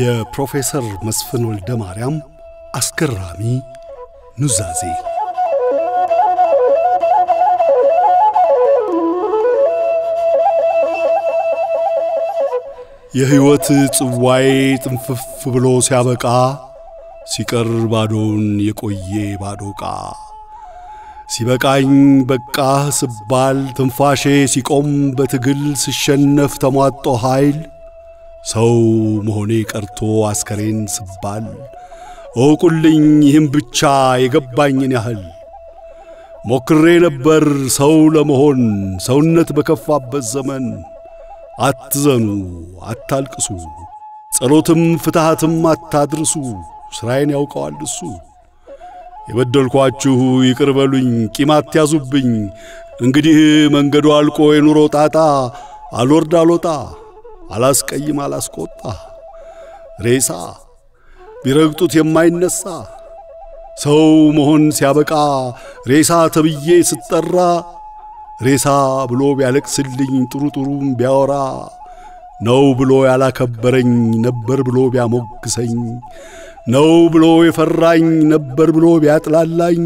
የፕሮፌሰር መስፍን ወልደ ማርያም አስከራሚ ኑዛዜ የህይወት ጽዋይ ጥንፍፍ ብሎ ሲያበቃ ሲቀር ባዶን የቆየ ባዶቃ ሲበቃኝ በቃ ስባል ትንፋሼ ሲቆም በትግል ሲሸነፍ ተሟጦ ኃይል ሰው መሆኔ ቀርቶ አስከሬን ስባል ኦቁልኝ ይህም ብቻ የገባኝን ያህል ሞክሬ ነበር ሰው ለመሆን ሰውነት በከፋበት ዘመን አትዘኑ አታልቅሱ ጸሎትም ፍትሃትም አታድርሱ ስራዬን ያውቀዋል እሱ የበደልኳችሁ ይቅር በሉኝ ቂማት ያዙብኝ እንግዲህ መንገዱ አልቆ የኑሮ ጣጣ አልወርድ አልወጣ አላስቀይም አላስቆጣ ሬሳ ቢረግጡት የማይነሳ ሰው መሆን ሲያበቃ ሬሳ ተብዬ ሲጠራ ሬሳ ብሎ ቢያለቅስልኝ ጥሩ ጥሩም ቢያወራ ነው ብሎ ያላከበረኝ ነበር ብሎ ቢያሞግሰኝ ነው ብሎ ይፈራኝ ነበር ብሎ ቢያጥላላኝ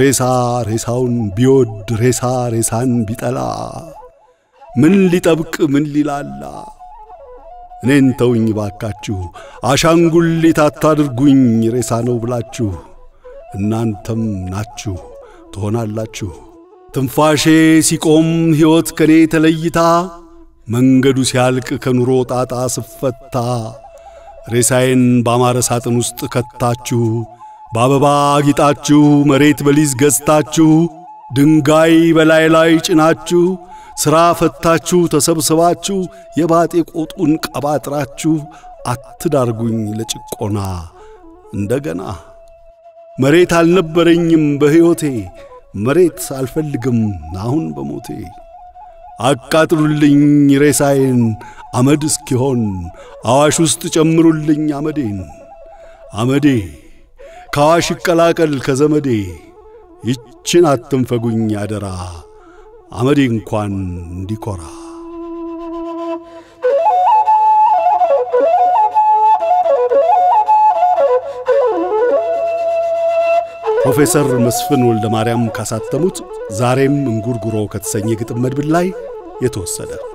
ሬሳ ሬሳውን ቢወድ ሬሳ ሬሳን ቢጠላ ምን ሊጠብቅ ምን ሊላላ እኔን ተውኝ ባካችሁ አሻንጉሊት አታድርጉኝ ሬሳ ነው ብላችሁ እናንተም ናችሁ ትሆናላችሁ ትንፋሼ ሲቆም ሕይወት ከኔ ተለይታ መንገዱ ሲያልቅ ከኑሮ ጣጣ ስፈታ ሬሳዬን ባማረ ሳጥን ውስጥ ከታችሁ ባበባ አጊጣችሁ መሬት በሊዝ ገዝታችሁ ድንጋይ በላይ ላይ ጭናችሁ ስራ ፈታችሁ ተሰብስባችሁ የባጤ ቆጡን ቀባጥራችሁ አትዳርጉኝ ለጭቆና እንደገና መሬት አልነበረኝም በህይወቴ መሬት አልፈልግም አሁን በሞቴ አቃጥሩልኝ ሬሳዬን አመድ እስኪሆን አዋሽ ውስጥ ጨምሩልኝ አመዴን አመዴ ካዋሽ ይቀላቀል ከዘመዴ ይችን አትንፈጉኝ አደራ አመዴ እንኳን እንዲኮራ ፕሮፌሰር መስፍን ወልደ ማርያም ካሳተሙት ዛሬም እንጉርጉሮ ከተሰኘ ግጥም መድብል ላይ የተወሰደ